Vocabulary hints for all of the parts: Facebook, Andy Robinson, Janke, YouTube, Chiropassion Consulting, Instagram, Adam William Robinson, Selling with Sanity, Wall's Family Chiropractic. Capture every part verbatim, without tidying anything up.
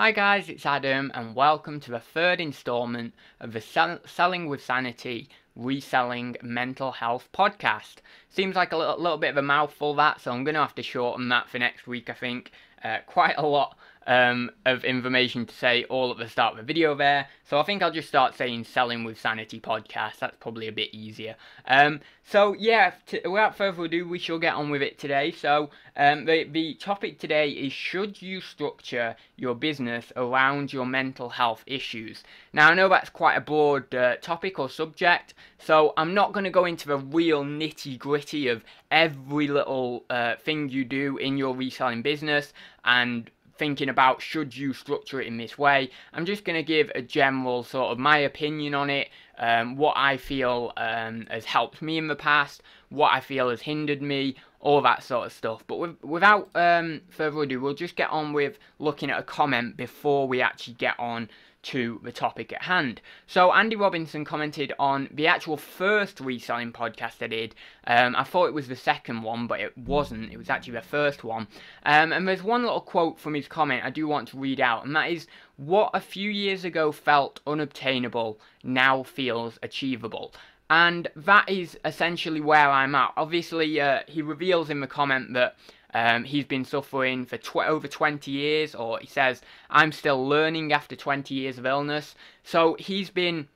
Hi guys, it's Adam and welcome to the third instalment of the Sell Selling with Sanity Reselling Mental Health Podcast. Seems like a little, little bit of a mouthful that, so I'm going to have to shorten that for next week I think. Uh, quite a lot um, of information to say all at the start of the video there, so I think I'll just start saying Selling with Sanity Podcast, that's probably a bit easier. Um, so yeah, t without further ado we shall get on with it today. So um, the, the topic today is, should you structure your business around your mental health issues? Now I know that's quite a broad uh, topic or subject, so I'm not going to go into the real nitty gritty of every little uh, thing you do in your reselling business and thinking about should you structure it in this way. I'm just going to give a general sort of my opinion on it, um, what I feel um, has helped me in the past, what I feel has hindered me, all that sort of stuff. But with, without um, further ado, we'll just get on with looking at a comment before we actually get on to the topic at hand. So Andy Robinson commented on the actual first reselling podcast I did. Um, I thought it was the second one, but it wasn't. It was actually the first one. Um, and there's one little quote from his comment I do want to read out, and that is, "What a few years ago felt unobtainable now feels achievable." And that is essentially where I'm at. Obviously, uh, he reveals in the comment that Um, he's been suffering for tw over twenty years, or he says, "I'm still learning after twenty years of illness." So he's been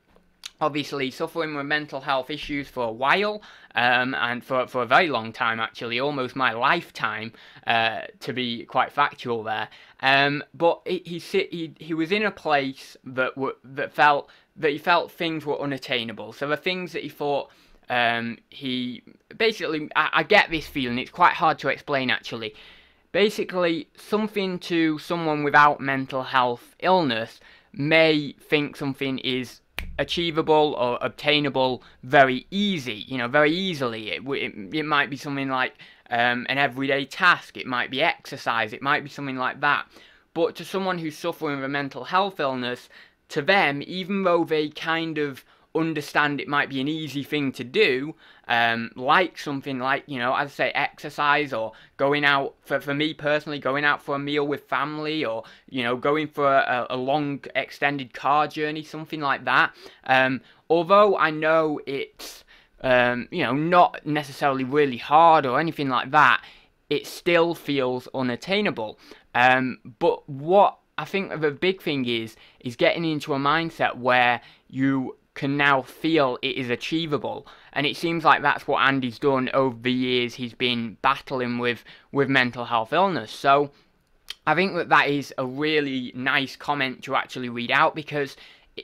obviously suffering with mental health issues for a while, um, and for, for a very long time actually, almost my lifetime, uh, to be quite factual there. Um, but he, he, he, he was in a place that, were, that, felt, that he felt things were unattainable. So the things that he thought... Um, he basically, I, I get this feeling, it's quite hard to explain actually. Basically, something to someone without mental health illness may think something is achievable or obtainable very easy, you know, very easily. It, it, it might be something like um, an everyday task, it might be exercise, it might be something like that. But to someone who's suffering with a mental health illness, to them, even though they kind of understand it might be an easy thing to do, um, like something like, you know, as I say, exercise, or going out, for, for me personally, going out for a meal with family, or, you know, going for a, a long extended car journey, something like that. Um, although I know it's, um, you know, not necessarily really hard or anything like that, it still feels unattainable. Um, but what I think the big thing is, is getting into a mindset where you can now feel it is achievable, and it seems like that's what Andy's done over the years he's been battling with with mental health illness. So I think that that is a really nice comment to actually read out, because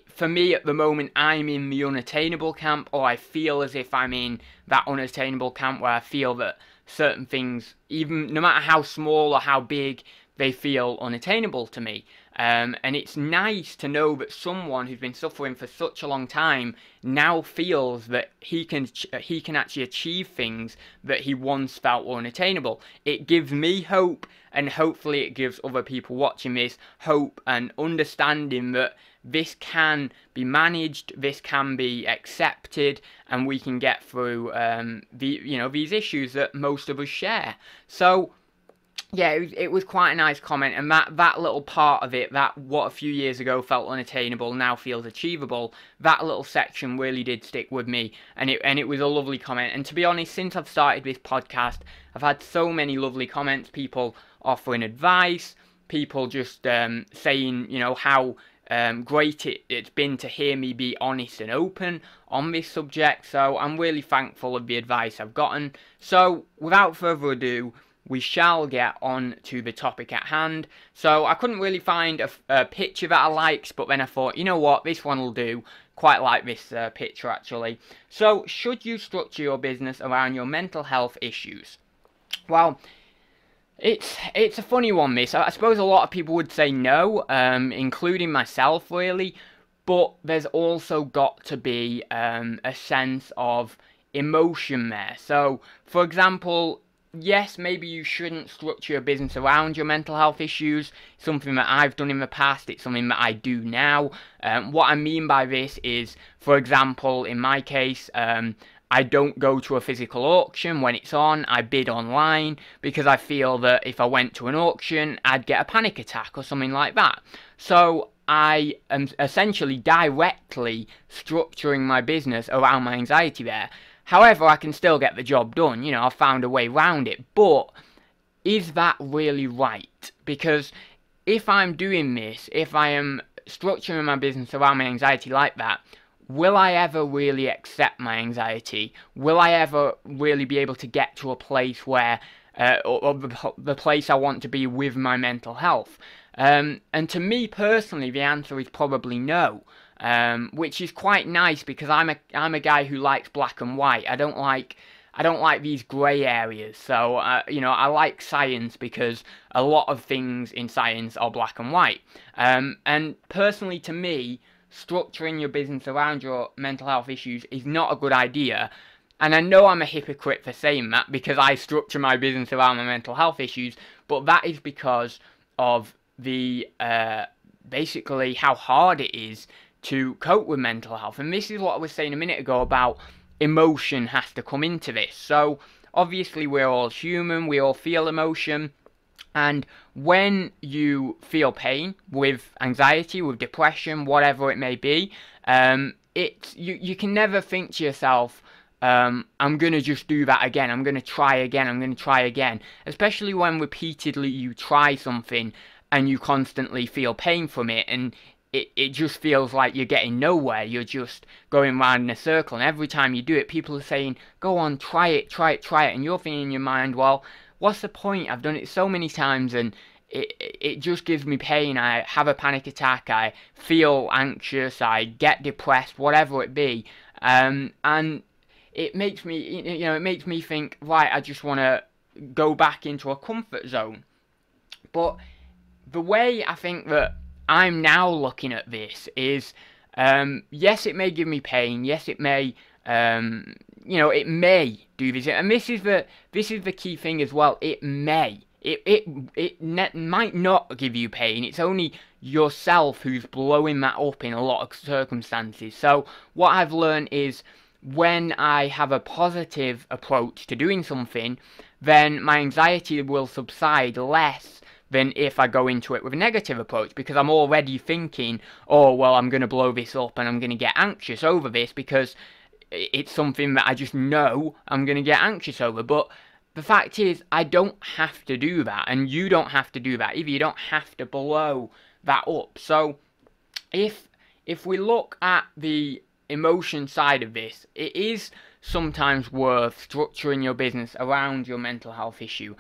for me at the moment, I'm in the unattainable camp, or I feel as if I'm in that unattainable camp where I feel that certain things, even no matter how small or how big, they feel unattainable to me. Um, and it's nice to know that someone who's been suffering for such a long time now feels that he can he can actually achieve things that he once felt were unattainable. It gives me hope, and hopefully it gives other people watching this hope and understanding that this can be managed, this can be accepted, and we can get through um, the you know these issues that most of us share. So yeah, it was, it was quite a nice comment, and that, that little part of it, that what a few years ago felt unattainable now feels achievable, that little section really did stick with me, and it, and it was a lovely comment. And to be honest, since I've started this podcast, I've had so many lovely comments, people offering advice, people just um, saying, you know, how um, great it, it's been to hear me be honest and open on this subject, so I'm really thankful of the advice I've gotten. So, without further ado, we shall get on to the topic at hand. So I couldn't really find a, a picture that I liked, but then I thought, you know what, this one will do. Quite like this uh, picture actually. So, should you structure your business around your mental health issues? Well, it's it's a funny one, this. I suppose a lot of people would say no, um, including myself really, but there's also got to be um, a sense of emotion there. So, for example, yes, maybe you shouldn't structure your business around your mental health issues. Something that I've done in the past, it's something that I do now. Um, what I mean by this is, for example, in my case, um, I don't go to a physical auction when it's on. I bid online because I feel that if I went to an auction, I'd get a panic attack or something like that. So I am essentially directly structuring my business around my anxiety there. However, I can still get the job done. You know, I've found a way around it. But is that really right? Because if I'm doing this, if I am structuring my business around my anxiety like that, will I ever really accept my anxiety? Will I ever really be able to get to a place where, uh, or, or the, the place I want to be with my mental health? Um, and to me personally, the answer is probably no, um, which is quite nice because I'm a I'm a guy who likes black and white. I don't like I don't like these grey areas. So uh, you know, I like science because a lot of things in science are black and white. Um, and personally, to me, structuring your business around your mental health issues is not a good idea. And I know I'm a hypocrite for saying that because I structure my business around my mental health issues, but that is because of the uh, basically how hard it is to cope with mental health. And this is what I was saying a minute ago about emotion has to come into this. So obviously we're all human, we all feel emotion. And when you feel pain with anxiety, with depression, whatever it may be, um, it's, you, you can never think to yourself, um, I'm going to just do that again, I'm going to try again, I'm going to try again. Especially when repeatedly you try something and you constantly feel pain from it, and it, it just feels like you're getting nowhere, you're just going round in a circle. And every time you do it, people are saying, go on, try it, try it, try it. And you're thinking in your mind, well, what's the point? I've done it so many times and it, it just gives me pain. I have a panic attack, I feel anxious, I get depressed, whatever it be. Um, and it makes me, you know, it makes me think, right, I just want to go back into a comfort zone. But the way I think that I'm now looking at this is, um, yes, it may give me pain. Yes, it may, um, you know, it may do this, and this is the this is the key thing as well. It may, it it it ne might not give you pain. It's only yourself who's blowing that up in a lot of circumstances. So what I've learned is, when I have a positive approach to doing something, then my anxiety will subside less than if I go into it with a negative approach, because I'm already thinking, oh, well, I'm going to blow this up and I'm going to get anxious over this because it's something that I just know I'm going to get anxious over. But the fact is, I don't have to do that, and you don't have to do that either. You don't have to blow that up. So if if we look at the emotion side of this, it is sometimes worth structuring your business around your mental health issue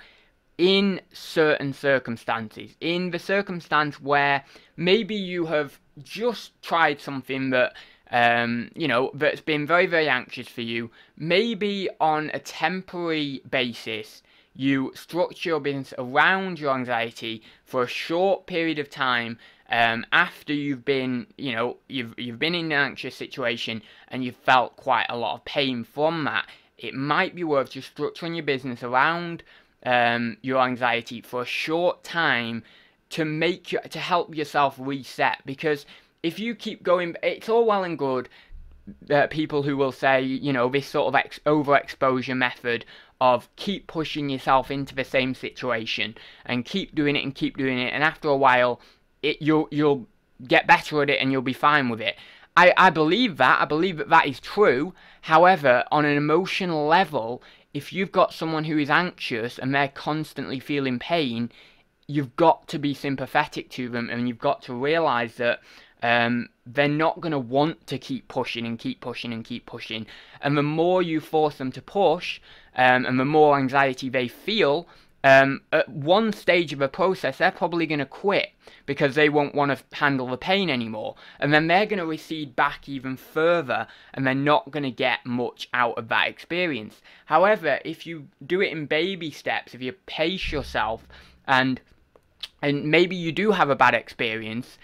in certain circumstances. In the circumstance where maybe you have just tried something that, um, you know, that's been very, very anxious for you, maybe on a temporary basis, you structure your business around your anxiety for a short period of time, um, after you've been, you know, you've, you've been in an anxious situation and you've felt quite a lot of pain from that. It might be worth just structuring your business around um, your anxiety for a short time to make you, to help yourself reset. Because if you keep going, it's all well and good that uh, people who will say, you know, this sort of ex overexposure method of keep pushing yourself into the same situation and keep doing it and keep doing it, and after a while, it you'll you'll get better at it and you'll be fine with it. I I believe that I believe that that is true. However, on an emotional level, if you've got someone who is anxious and they're constantly feeling pain, you've got to be sympathetic to them, and you've got to realize that Um, they're not going to want to keep pushing and keep pushing and keep pushing. And the more you force them to push, um, and the more anxiety they feel, um, at one stage of the process, they're probably going to quit because they won't want to handle the pain anymore. And then they're going to recede back even further, and they're not going to get much out of that experience. However, if you do it in baby steps, if you pace yourself, and and maybe you do have a bad experience,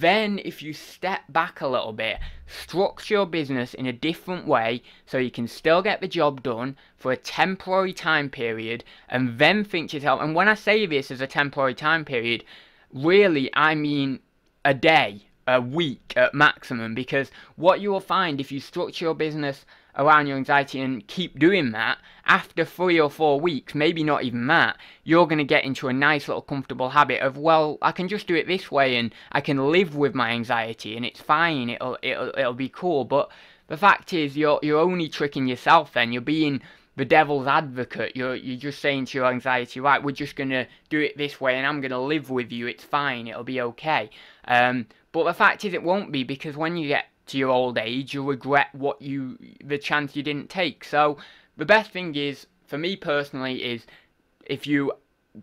then if you step back a little bit, structure your business in a different way so you can still get the job done for a temporary time period, and then think to yourself, and when I say this as a temporary time period, really I mean a day, a week at maximum, because what you will find if you structure your business around your anxiety and keep doing that, after three or four weeks, maybe not even that, you're going to get into a nice little comfortable habit of, well, I can just do it this way and I can live with my anxiety and it's fine, it'll it'll, it'll be cool. But the fact is, you're you're only tricking yourself then. You're being the devil's advocate. You're you're just saying to your anxiety, right, we're just going to do it this way and I'm going to live with you, it's fine, it'll be okay. Um, but the fact is, it won't be, because when you get to your old age, you'll regret what you the chance you didn't take. So the best thing is, for me personally, is if you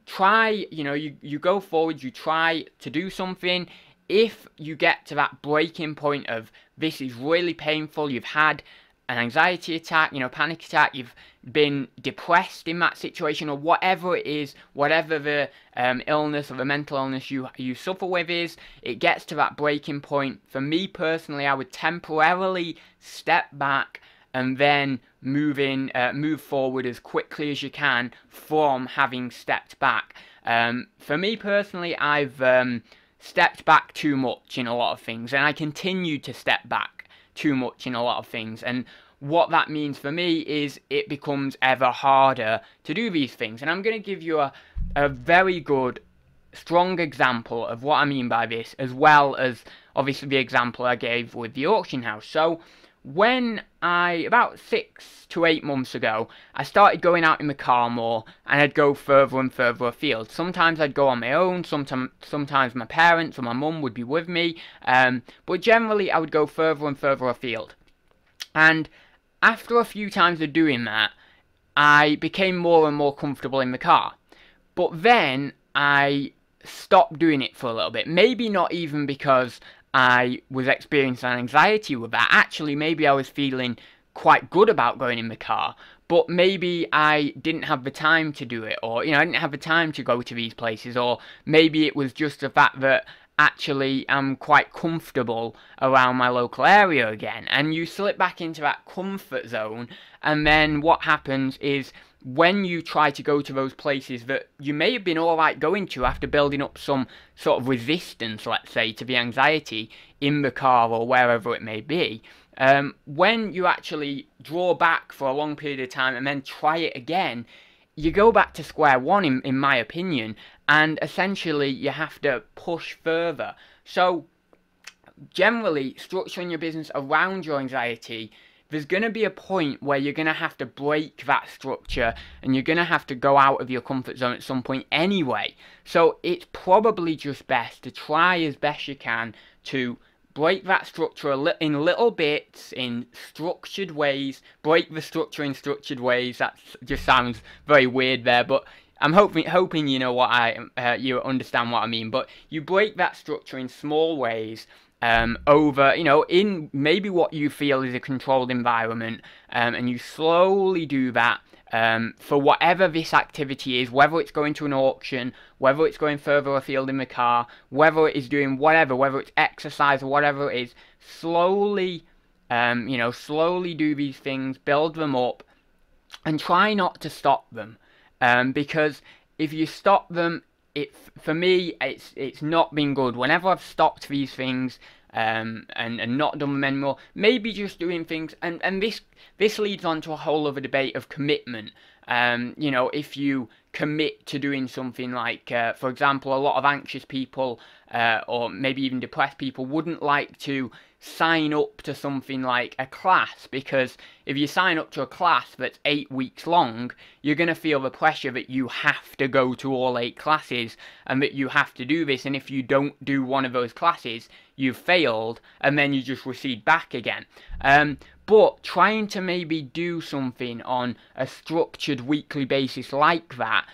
try, you know, you, you go forward, you try to do something. If you get to that breaking point of, this is really painful, you've had an anxiety attack, you know, panic attack, you've been depressed in that situation, or whatever it is, whatever the um, illness or the mental illness you, you suffer with is, it gets to that breaking point. For me personally, I would temporarily step back and then move in, uh, move forward as quickly as you can from having stepped back. Um, for me personally, I've um, stepped back too much in a lot of things, and I continue to step back too much in a lot of things, and what that means for me is it becomes ever harder to do these things. And I'm going to give you a, a very good, strong example of what I mean by this, as well as obviously the example I gave with the auction house. So when I, about six to eight months ago, I started going out in the car more, and I'd go further and further afield. Sometimes I'd go on my own, sometimes, sometimes my parents or my mum would be with me, um, but generally I would go further and further afield. And after a few times of doing that, I became more and more comfortable in the car. But then I stopped doing it for a little bit, maybe not even because I was experiencing anxiety with that. Actually, maybe I was feeling quite good about going in the car, but maybe I didn't have the time to do it, or, you know, I didn't have the time to go to these places, or maybe it was just the fact that actually I'm quite comfortable around my local area again. And you slip back into that comfort zone, and then what happens is, when you try to go to those places that you may have been alright going to after building up some sort of resistance, let's say, to the anxiety in the car or wherever it may be, um, when you actually draw back for a long period of time and then try it again, you go back to square one, in, in my opinion, and essentially you have to push further. So generally, structuring your business around your anxiety, there's going to be a point where you're going to have to break that structure, and you're going to have to go out of your comfort zone at some point anyway. So it's probably just best to try as best you can to break that structure in little bits, in structured ways. Break the structure in structured ways. That just sounds very weird there, but I'm hoping, hoping you know what I, uh, you understand what I mean. But you break that structure in small ways. Um, over, you know, in maybe what you feel is a controlled environment, um, and you slowly do that um, for whatever this activity is, whether it's going to an auction, whether it's going further afield in the car, whether it is doing whatever, whether it's exercise or whatever it is, slowly, um, you know, slowly do these things, build them up, and try not to stop them, um, because if you stop them, It, for me, it's it's not been good. Whenever I've stopped these things um, and, and not done them anymore, maybe just doing things, and, and this this leads on to a whole other debate of commitment. Um, you know, if you commit to doing something like, uh, for example, a lot of anxious people uh, or maybe even depressed people wouldn't like to sign up to something like a class, because if you sign up to a class that's eight weeks long, you're going to feel the pressure that you have to go to all eight classes and that you have to do this, and if you don't do one of those classes, you've failed, and then you just recede back again. Um, but trying to maybe do something on a structured weekly basis like that,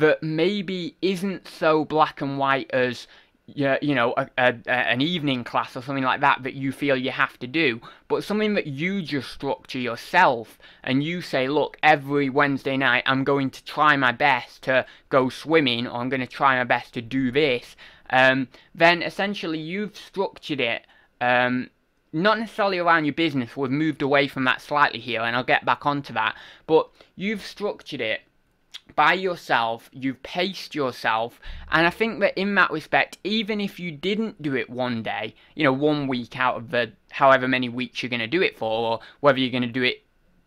that maybe isn't so black and white as, yeah, you know, a, a, an evening class or something like that that you feel you have to do, but something that you just structure yourself and you say, look, every Wednesday night I'm going to try my best to go swimming, or I'm going to try my best to do this, um, then essentially you've structured it, um, not necessarily around your business. We've moved away from that slightly here, and I'll get back onto that, but you've structured it by yourself, you've paced yourself, and I think that in that respect, even if you didn't do it one day, you know, one week out of the however many weeks you're going to do it for, or whether you're going to do it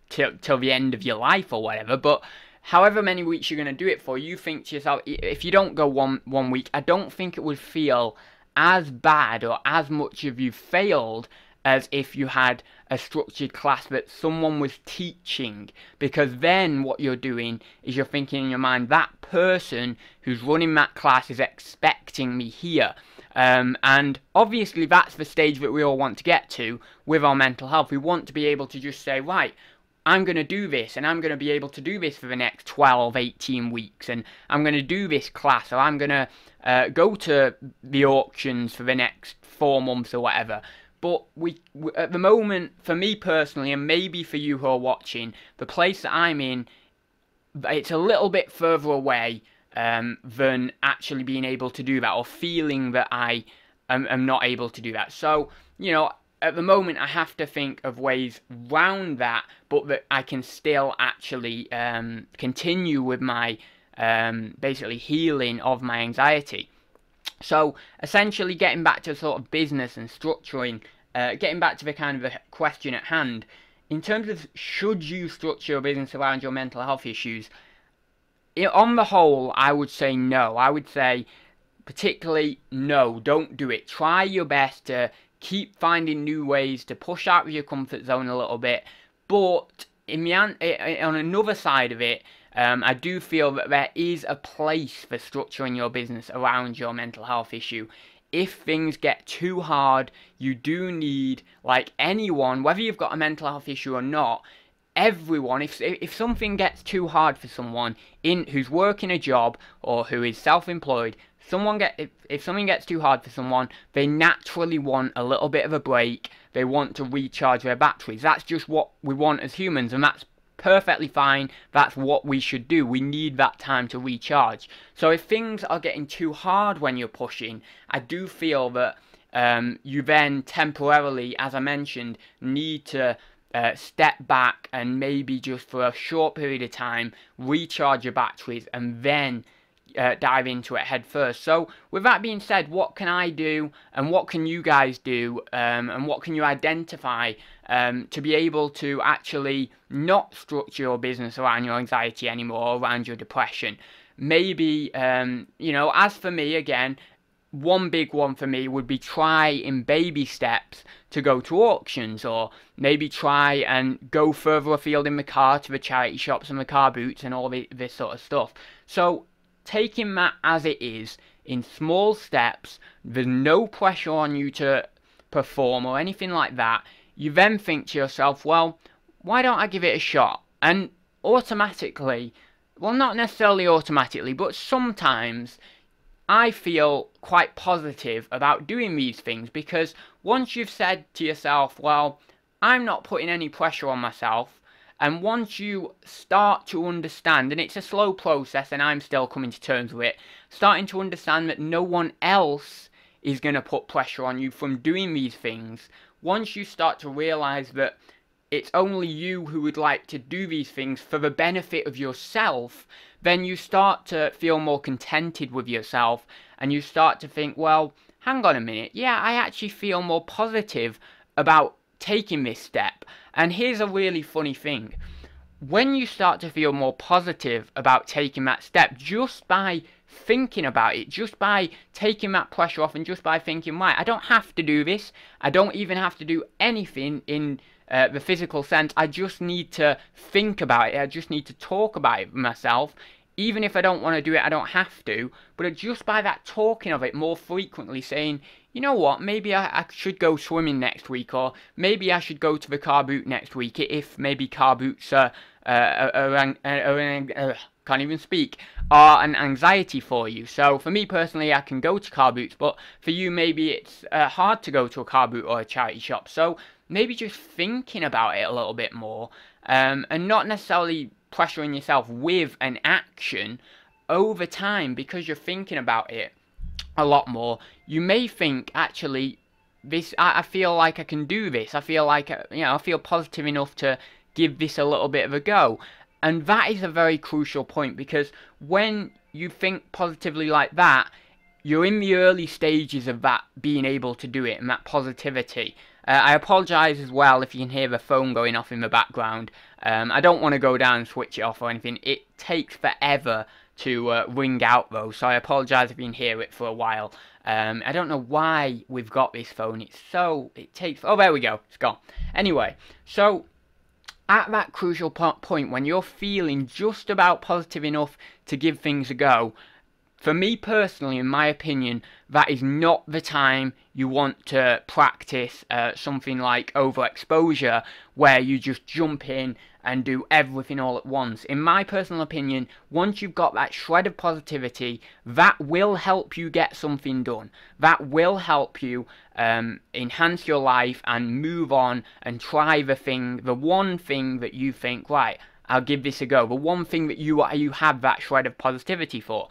till, till the end of your life or whatever, but however many weeks you're going to do it for, you think to yourself, if you don't go one, one week, I don't think it would feel as bad or as much of you failed as if you had a structured class that someone was teaching, because then what you're doing is you're thinking in your mind, that person who's running that class is expecting me here, um, and obviously that's the stage that we all want to get to with our mental health. We want to be able to just say, right, I'm going to do this, and I'm going to be able to do this for the next twelve, eighteen weeks, and I'm going to do this class, or I'm going to uh, go to the auctions for the next four months or whatever. But we, at the moment, for me personally, and maybe for you who are watching, the place that I'm in, it's a little bit further away um, than actually being able to do that, or feeling that I am, am not able to do that. So, you know, at the moment, I have to think of ways round that, but that I can still actually um, continue with my um, basically healing of my anxiety. So essentially, getting back to sort of business and structuring, uh, getting back to the kind of the question at hand, in terms of should you structure your business around your mental health issues, it, on the whole, I would say no. I would say particularly no, don't do it. Try your best to keep finding new ways to push out of your comfort zone a little bit, but in the, on another side of it, um, I do feel that there is a place for structuring your business around your mental health issue. If things get too hard, you do need, like anyone, whether you've got a mental health issue or not, everyone, if, if something gets too hard for someone in who's working a job or who is self-employed, someone get if, if something gets too hard for someone, they naturally want a little bit of a break. They want to recharge their batteries. That's just what we want as humans, and that's perfectly fine. That's what we should do. We need that time to recharge. So if things are getting too hard when you're pushing, I do feel that um, you then temporarily, as I mentioned, need to Uh, step back and maybe just for a short period of time recharge your batteries, and then uh, dive into it head first. So with that being said, what can I do, and what can you guys do, um, and what can you identify um, to be able to actually not structure your business around your anxiety anymore, or around your depression? Maybe um, you know, as for me, again, one big one for me would be try in baby steps to go to auctions, or maybe try and go further afield in the car to the charity shops and the car boots and all the, this sort of stuff. So taking that as it is, in small steps, there's no pressure on you to perform or anything like that. You then think to yourself, well, why don't I give it a shot? And automatically, well, not necessarily automatically, but sometimes I feel quite positive about doing these things, because once you've said to yourself, well, I'm not putting any pressure on myself, and once you start to understand, and it's a slow process and I'm still coming to terms with it, starting to understand that no one else is going to put pressure on you from doing these things, once you start to realise that it's only you who would like to do these things for the benefit of yourself, then you start to feel more contented with yourself, and you start to think, well, hang on a minute, yeah, I actually feel more positive about taking this step. And here's a really funny thing. When you start to feel more positive about taking that step, just by thinking about it, just by taking that pressure off, and just by thinking, right, I don't have to do this, I don't even have to do anything in Uh, the physical sense, I just need to think about it, I just need to talk about it myself, even if I don't want to do it, I don't have to, but just by that talking of it more frequently, saying, you know what, maybe I, I should go swimming next week, or maybe I should go to the car boot next week, if maybe car boots are, uh, are, are, are, are, are, are can't even speak, are an anxiety for you. So for me personally, I can go to car boots, but for you, maybe it's uh, hard to go to a car boot or a charity shop. So maybe just thinking about it a little bit more, um, and not necessarily pressuring yourself with an action, over time, because you're thinking about it a lot more, you may think, actually, this, I, I feel like I can do this, I feel like, you know, I feel positive enough to give this a little bit of a go. And that is a very crucial point, because when you think positively like that, you're in the early stages of that being able to do it and that positivity. Uh, I apologise as well if you can hear the phone going off in the background. Um, I don't want to go down and switch it off or anything. It takes forever to uh, ring out though, so I apologise if you can hear it for a while. Um, I don't know why we've got this phone. It's so... it takes... oh, there we go. It's gone. Anyway, so... at that crucial point, when you're feeling just about positive enough to give things a go, for me personally, in my opinion, that is not the time you want to practice uh, something like overexposure, where you just jump in and do everything all at once. In my personal opinion, once you've got that shred of positivity, that will help you get something done. That will help you um, enhance your life and move on and try the thing, the one thing that you think, right, I'll give this a go. The one thing that you, you have that shred of positivity for.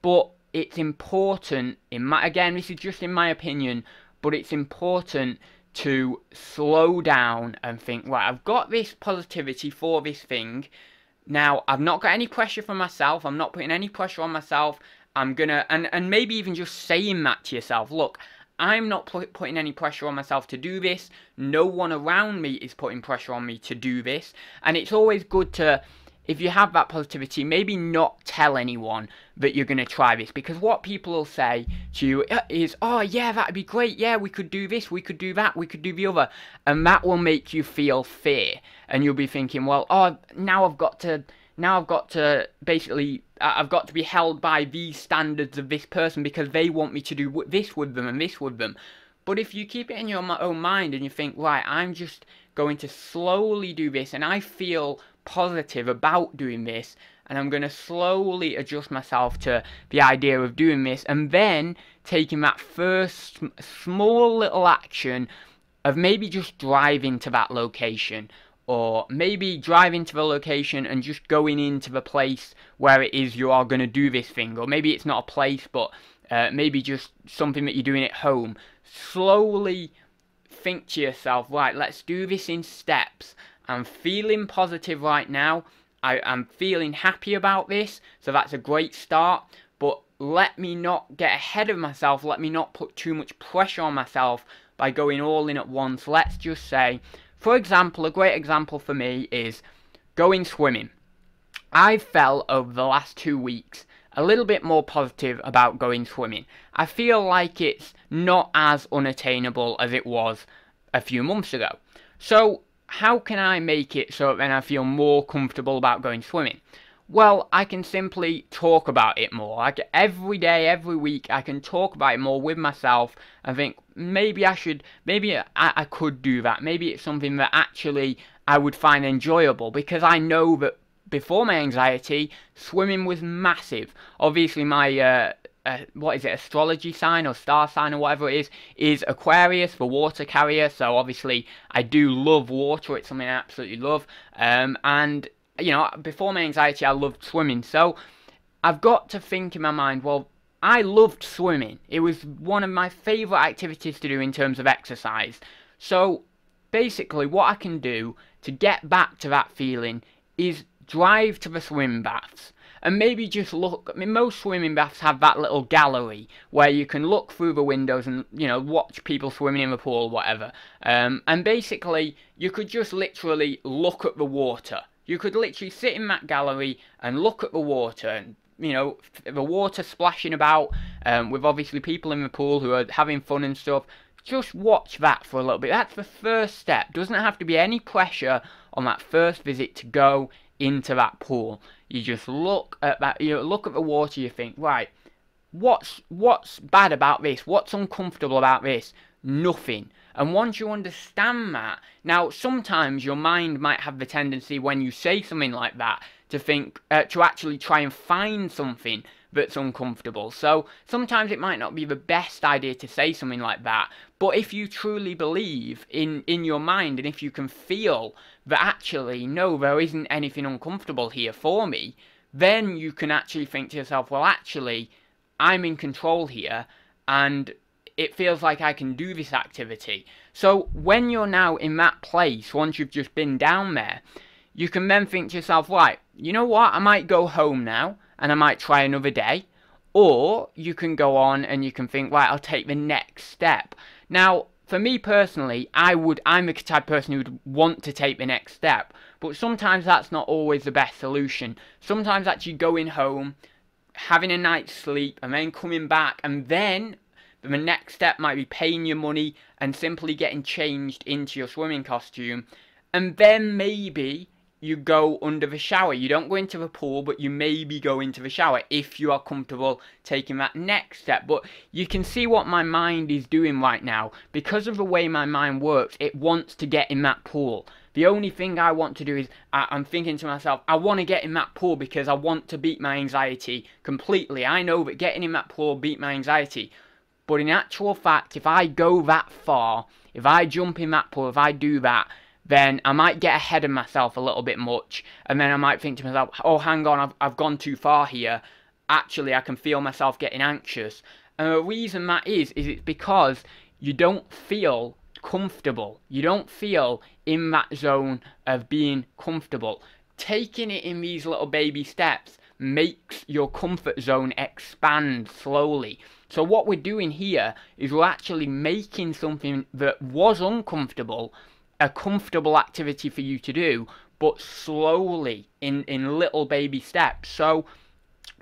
But it's important, in my, again, this is just in my opinion, but it's important to slow down and think, right, I've got this positivity for this thing. Now, I've not got any pressure from myself. I'm not putting any pressure on myself. I'm going to, and, and maybe even just saying that to yourself. Look, I'm not pu- putting any pressure on myself to do this. No one around me is putting pressure on me to do this. And it's always good to, if you have that positivity, maybe not tell anyone that you're going to try this, because what people will say to you is, oh yeah, that'd be great, yeah, we could do this, we could do that, we could do the other, and that will make you feel fear, and you'll be thinking, well, oh, now I've got to, now I've got to, basically, I've got to be held by these standards of this person, because they want me to do this with them and this with them. But if you keep it in your own mind and you think, right, I'm just going to slowly do this, and I feel positive about doing this, and I'm going to slowly adjust myself to the idea of doing this, and then taking that first small little action of maybe just driving to that location, or maybe driving to the location and just going into the place where it is you are going to do this thing, or maybe it's not a place, but Uh, maybe just something that you're doing at home. Slowly think to yourself, right, let's do this in steps. I'm feeling positive right now. I, I'm feeling happy about this, so that's a great start. But let me not get ahead of myself. Let me not put too much pressure on myself by going all in at once. Let's just say, for example, a great example for me is going swimming. I fell over the last two weeks a little bit more positive about going swimming. I feel like it's not as unattainable as it was a few months ago. So how can I make it so then I feel more comfortable about going swimming? Well, I can simply talk about it more. I can, every day, every week, I can talk about it more with myself. I think maybe I should, maybe I, I could do that. Maybe it's something that actually I would find enjoyable, because I know that before my anxiety, swimming was massive. Obviously, my, uh, uh, what is it, astrology sign or star sign or whatever it is, is Aquarius, the water carrier. So, obviously, I do love water. It's something I absolutely love. Um, and, you know, before my anxiety, I loved swimming. So, I've got to think in my mind, well, I loved swimming. It was one of my favourite activities to do in terms of exercise. So, basically, what I can do to get back to that feeling is drive to the swim baths, and maybe just look. I mean, most swimming baths have that little gallery where you can look through the windows and, you know, watch people swimming in the pool or whatever. Um, and basically, you could just literally look at the water. You could literally sit in that gallery and look at the water, and, you know, the water splashing about, um, with obviously people in the pool who are having fun and stuff. Just watch that for a little bit. That's the first step. Doesn't have to be any pressure on that first visit to go into that pool. You just look at that, you know, look at the water, you think, right, what's what's bad about this? What's uncomfortable about this? Nothing. And once you understand that, now sometimes your mind might have the tendency, when you say something like that, to think, uh, to actually try and find something that's uncomfortable. So sometimes it might not be the best idea to say something like that, but if you truly believe in in your mind, and if you can feel that actually, no, there isn't anything uncomfortable here for me, then you can actually think to yourself, well, actually, I'm in control here, and it feels like I can do this activity. So when you're now in that place, once you've just been down there, you can then think to yourself, right, you know what, I might go home now and I might try another day. Or you can go on and you can think, right, I'll take the next step. Now, for me personally, I would, I'm the type of person who would want to take the next step. But sometimes that's not always the best solution. Sometimes actually going home, having a night's sleep, and then coming back, and then the next step might be paying your money and simply getting changed into your swimming costume. And then maybe you go under the shower. You don't go into the pool, but you maybe go into the shower if you are comfortable taking that next step. But you can see what my mind is doing right now. Because of the way my mind works, it wants to get in that pool. The only thing I want to do is I, I'm thinking to myself, I want to get in that pool because I want to beat my anxiety completely. I know that getting in that pool beat my anxiety. But in actual fact, if I go that far, if I jump in that pool, if I do that, then I might get ahead of myself a little bit much. And then I might think to myself, oh, hang on, I've, I've gone too far here. Actually, I can feel myself getting anxious. And the reason that is, is it's because you don't feel comfortable. You don't feel in that zone of being comfortable. Taking it in these little baby steps makes your comfort zone expand slowly. So what we're doing here is we're actually making something that was uncomfortable a comfortable activity for you to do, but slowly in in little baby steps. So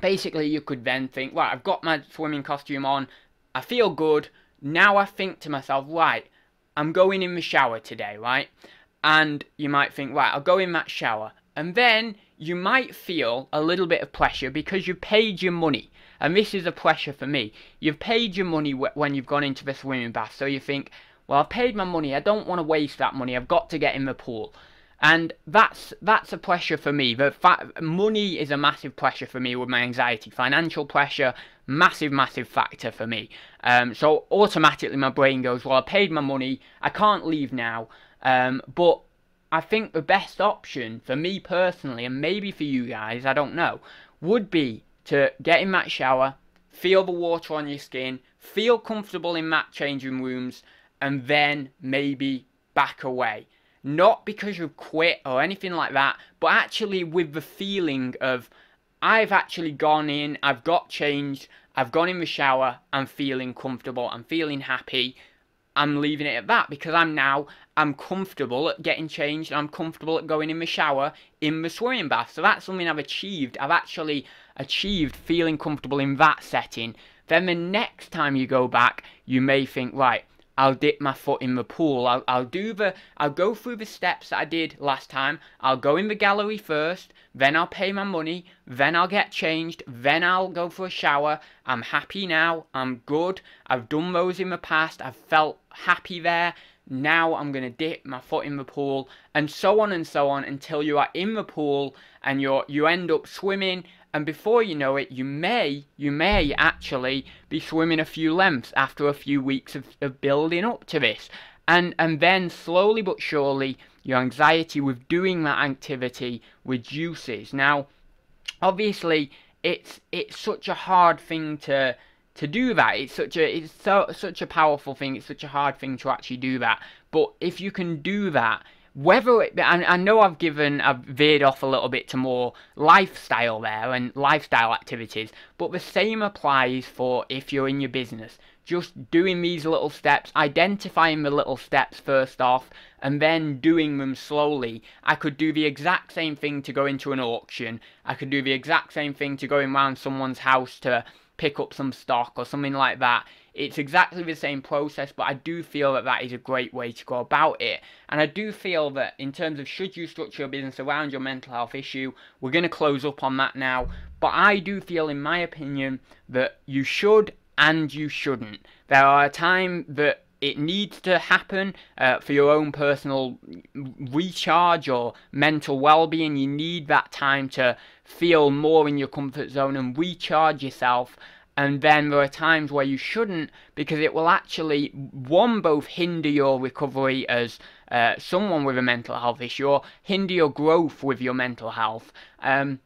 basically you could then think, right, I've got my swimming costume on, I feel good. Now I think to myself, right, I'm going in the shower today, right? And you might think, right, I'll go in that shower. And then you might feel a little bit of pressure because you've paid your money. And this is a pressure for me. You've paid your money wh when you've gone into the swimming bath. So you think, well, I've paid my money. I don't want to waste that money. I've got to get in the pool. And that's that's a pressure for me. The fact, money is a massive pressure for me with my anxiety. Financial pressure, massive, massive factor for me. Um, so automatically my brain goes, well, I paid my money. I can't leave now. Um, but I think the best option for me personally, and maybe for you guys, I don't know, would be to get in that shower, feel the water on your skin, feel comfortable in that changing rooms, and then maybe back away. Not because you've quit or anything like that, but actually with the feeling of, I've actually gone in, I've got changed, I've gone in the shower, I'm feeling comfortable, I'm feeling happy. I'm leaving it at that because I'm now, I'm comfortable at getting changed. I'm comfortable at going in the shower, in the swimming bath. So that's something I've achieved. I've actually achieved feeling comfortable in that setting. Then the next time you go back, you may think, right, I'll dip my foot in the pool. I'll, I'll do the, I'll go through the steps that I did last time. I'll go in the gallery first, then I'll pay my money, then I'll get changed, then I'll go for a shower. I'm happy now. I'm good. I've done those in the past. I've felt happy there. Now I'm going to dip my foot in the pool, and so on and so on until you are in the pool and you're, you end up swimming. And before you know it, you may, you may actually be swimming a few lengths after a few weeks of, of building up to this. And, and then slowly but surely, your anxiety with doing that activity reduces. Now, obviously, it's, it's such a hard thing to, to do that. It's, such a, it's so, such a powerful thing. It's such a hard thing to actually do that. But if you can do that, whether it be, I, I know I've given, I've veered off a little bit to more lifestyle there and lifestyle activities, but the same applies for if you're in your business. Just doing these little steps, identifying the little steps first off, and then doing them slowly. I could do the exact same thing to go into an auction. I could do the exact same thing to going around someone's house to pick up some stock or something like that. It's exactly the same process, but I do feel that that is a great way to go about it. And I do feel that in terms of should you structure your business around your mental health issue, we're going to close up on that now. But I do feel, in my opinion, that you should and you shouldn't. There are a time that it needs to happen uh, for your own personal recharge or mental well-being. You need that time to feel more in your comfort zone and recharge yourself. And then there are times where you shouldn't, because it will actually, one, both hinder your recovery as uh, someone with a mental health issue, or hinder your growth with your mental health. Um,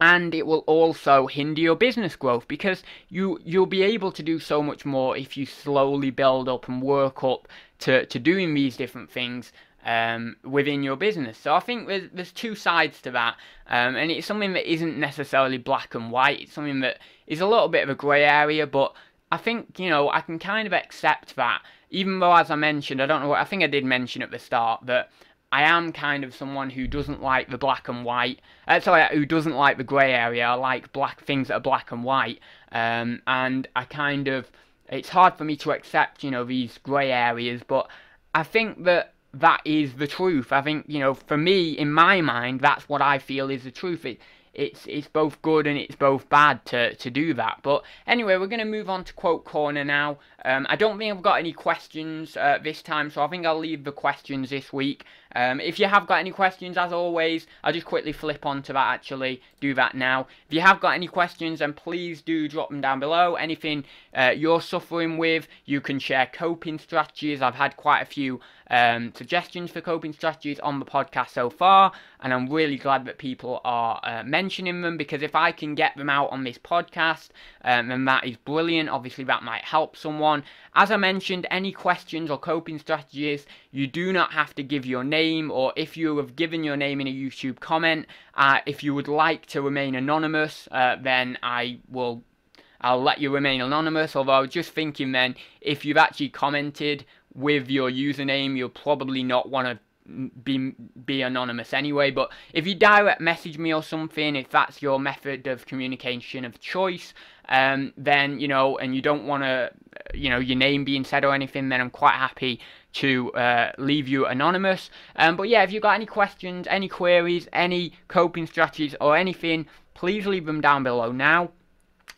And it will also hinder your business growth, because you, you'll be able to do so much more if you slowly build up and work up to, to doing these different things. um, within your business. So I think there's, there's two sides to that, um, and it's something that isn't necessarily black and white. It's something that is a little bit of a grey area, but I think, you know, I can kind of accept that, even though, as I mentioned, I don't know what, I think I did mention at the start that I am kind of someone who doesn't like the black and white, uh, sorry, who doesn't like the grey area. I like black things that are black and white, um, and I kind of, it's hard for me to accept, you know, these grey areas, but I think that that is the truth. I think, you know, for me, in my mind, that's what I feel is the truth. It, it's it's both good and it's both bad to, to do that. But anyway, we're going to move on to Quote Corner now. Um, I don't think I've got any questions uh, this time, so I think I'll leave the questions this week. Um, if you have got any questions, as always, I'll just quickly flip on to that, actually, do that now. If you have got any questions, then please do drop them down below. Anything uh, you're suffering with, you can share coping strategies. I've had quite a few um, suggestions for coping strategies on the podcast so far, and I'm really glad that people are uh, mentioning them, because if I can get them out on this podcast, um, then that is brilliant. Obviously, that might help someone. As I mentioned, any questions or coping strategies, you do not have to give your name, or if you have given your name in a YouTube comment, uh, if you would like to remain anonymous, uh, then I will, I'll let you remain anonymous. Although I was just thinking then, if you've actually commented with your username, you'll probably not want to be be anonymous anyway. But if you direct message me or something, if that's your method of communication of choice, um then, you know, and you don't want to, you know, your name being said or anything, then I'm quite happy to uh leave you anonymous. Um but yeah, if you've got any questions, any queries, any coping strategies or anything, please leave them down below now.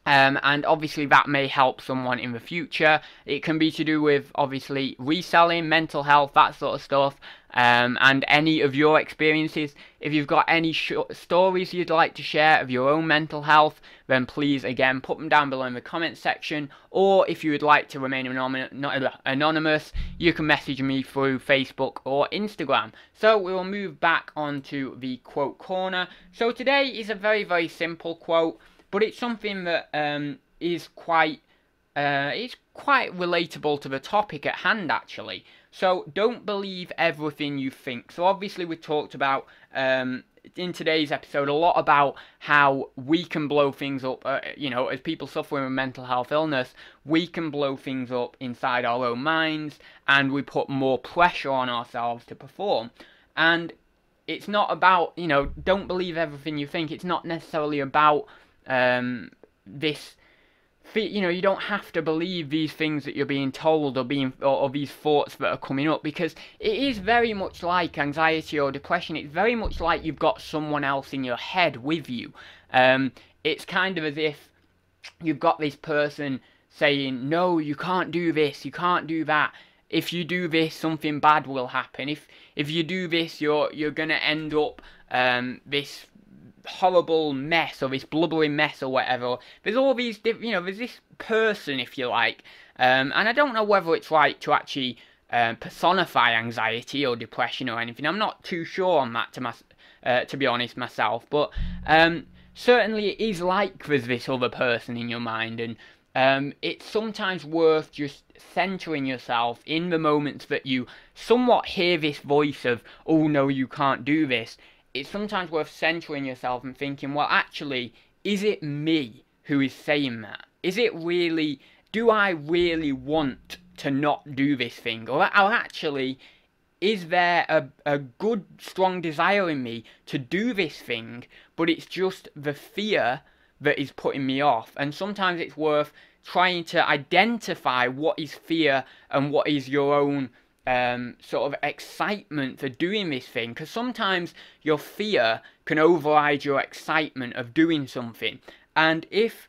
Um, and obviously that may help someone in the future. It can be to do with, obviously, reselling, mental health, that sort of stuff, um, and any of your experiences. If you've got any sh stories you'd like to share of your own mental health, then please, again, put them down below in the comment section. Or if you would like to remain anon not, uh, anonymous, you can message me through Facebook or Instagram. So we will move back onto the Quote Corner. So today is a very, very simple quote, but it's something that um, is quite uh, it's quite relatable to the topic at hand, actually. So don't believe everything you think. So obviously we talked about um, in today's episode a lot about how we can blow things up. Uh, you know, as people suffering with mental health illness, we can blow things up inside our own minds, and we put more pressure on ourselves to perform. And it's not about, you know, don't believe everything you think. It's not necessarily about Um, this, you know, you don't have to believe these things that you're being told or being or, or these thoughts that are coming up, because it is very much like anxiety or depression. It's very much like you've got someone else in your head with you. Um, it's kind of as if you've got this person saying, "No, you can't do this. You can't do that. If you do this, something bad will happen. If if you do this, you're you're gonna end up um, this." horrible mess, or this blubbering mess, or whatever. There's all these, diff you know, there's this person, if you like, um, and I don't know whether it's right to actually um, personify anxiety or depression or anything. I'm not too sure on that, to my, uh, to be honest myself. But um, certainly, it is like there's this other person in your mind, and um, it's sometimes worth just centering yourself in the moments that you somewhat hear this voice of, "Oh no, you can't do this." It's sometimes worth centering yourself and thinking, well, actually, is it me who is saying that? Is it really, do I really want to not do this thing? Or, or actually, is there a, a good, strong desire in me to do this thing, but it's just the fear that is putting me off? And sometimes it's worth trying to identify what is fear and what is your own Um, sort of excitement for doing this thing, because sometimes your fear can override your excitement of doing something, and if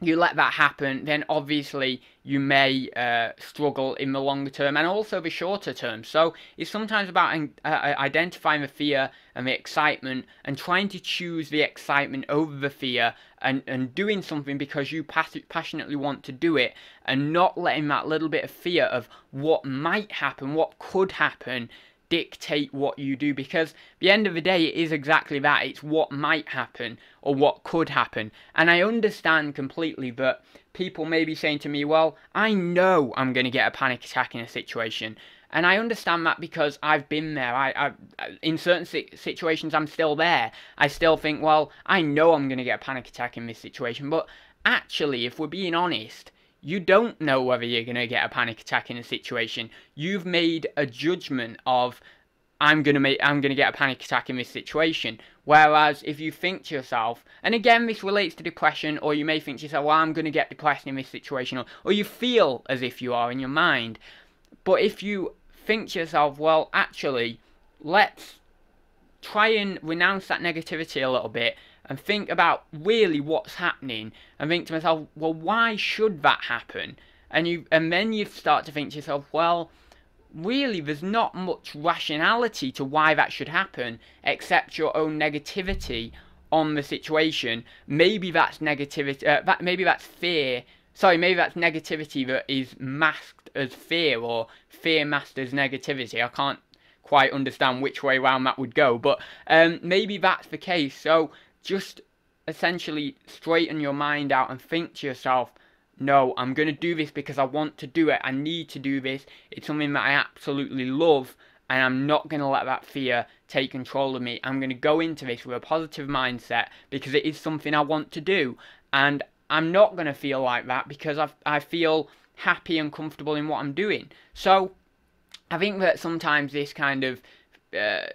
you let that happen, then obviously you may uh, struggle in the longer term and also the shorter term. So it's sometimes about uh, identifying the fear and the excitement, and trying to choose the excitement over the fear, and, and doing something because you pass passionately want to do it, and not letting that little bit of fear of what might happen, what could happen, dictate what you do, because at the end of the day it is exactly that. It's what might happen or what could happen. And I understand completely that people may be saying to me, well, I know I'm going to get a panic attack in a situation. And I understand that because I've been there. I, I in certain situations I'm still there. I still think, well, I know I'm going to get a panic attack in this situation. But actually, if we're being honest, you don't know whether you're going to get a panic attack in a situation. You've made a judgment of, I'm going to make, I'm going to get a panic attack in this situation. Whereas if you think to yourself, and again this relates to depression, or you may think to yourself, well, I'm going to get depressed in this situation, or, or you feel as if you are in your mind. But if you think to yourself, well, actually, let's try and renounce that negativity a little bit and think about really what's happening, and think to myself, well, why should that happen? And you, and then you start to think to yourself, well, really there's not much rationality to why that should happen except your own negativity on the situation. Maybe that's negativity, uh, that maybe that's fear. Sorry, maybe that's negativity that is masked as fear, or fear masked as negativity. I can't quite understand which way around that would go, but um, maybe that's the case. So just essentially straighten your mind out and think to yourself, no, I'm going to do this because I want to do it. I need to do this. It's something that I absolutely love, and I'm not going to let that fear take control of me. I'm going to go into this with a positive mindset because it is something I want to do, and I'm not going to feel like that because I I feel happy and comfortable in what I'm doing. So I think that sometimes this kind of uh,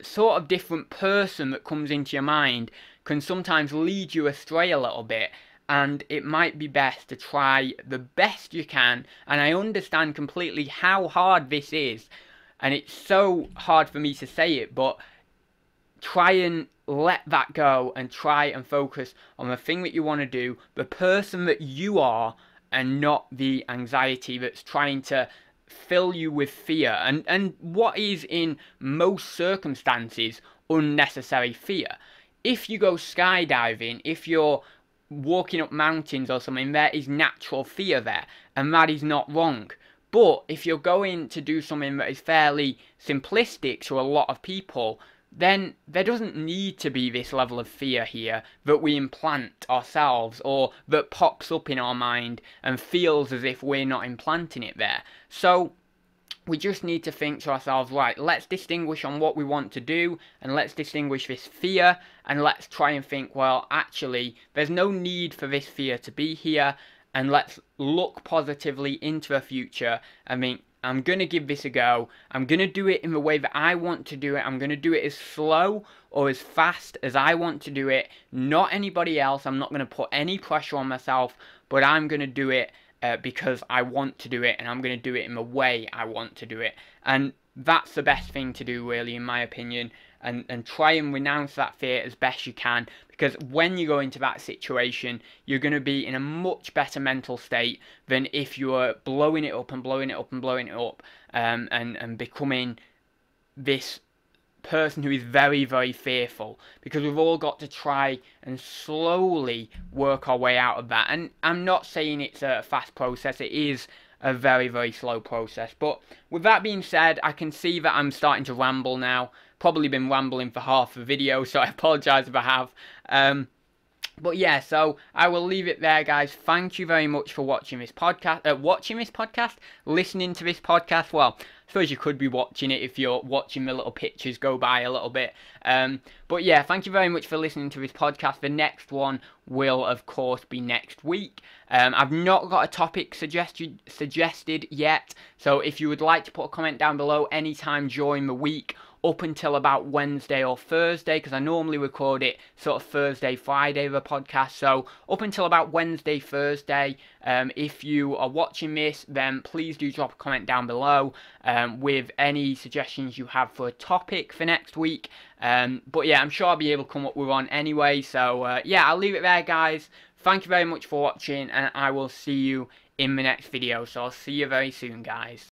sort of different person that comes into your mind can sometimes lead you astray a little bit, and it might be best to try the best you can. And I understand completely how hard this is, and it's so hard for me to say it, but try and let that go and try and focus on the thing that you want to do, the person that you are, and not the anxiety that's trying to fill you with fear, and, and what is in most circumstances unnecessary fear. If you go skydiving, if you're walking up mountains or something, there is natural fear there, and that is not wrong. But if you're going to do something that is fairly simplistic to a lot of people, then there doesn't need to be this level of fear here that we implant ourselves, or that pops up in our mind and feels as if we're not implanting it there. So we just need to think to ourselves, right, let's distinguish on what we want to do, and let's distinguish this fear, and let's try and think, well, actually, there's no need for this fear to be here, and let's look positively into the future. I mean, I'm going to give this a go. I'm going to do it in the way that I want to do it. I'm going to do it as slow or as fast as I want to do it. Not anybody else. I'm not going to put any pressure on myself, but I'm going to do it uh, because I want to do it, and I'm going to do it in the way I want to do it. And that's the best thing to do, really, in my opinion. And, and try and renounce that fear as best you can, because when you go into that situation, you're going to be in a much better mental state than if you were blowing it up and blowing it up and blowing it up um, and, and becoming this person who is very, very fearful, because we've all got to try and slowly work our way out of that. And I'm not saying it's a fast process. It is a very, very slow process. But with that being said, I can see that I'm starting to ramble now. Probably been rambling for half the video, so I apologise if I have. Um, but yeah, so I will leave it there, guys. Thank you very much for watching this podcast. Uh, watching this podcast? Listening to this podcast? Well, I suppose you could be watching it if you're watching the little pictures go by a little bit. Um, but yeah, thank you very much for listening to this podcast. The next one will, of course, be next week. Um, I've not got a topic suggested suggested yet, so if you would like to put a comment down below any time during the week, up until about Wednesday or Thursday, because I normally record it sort of Thursday, Friday of a podcast, so up until about Wednesday, Thursday, um, if you are watching this, then please do drop a comment down below um, with any suggestions you have for a topic for next week, um, but yeah, I'm sure I'll be able to come up with one anyway, so uh, yeah, I'll leave it there, guys. Thank you very much for watching, and I will see you in the next video, so I'll see you very soon, guys.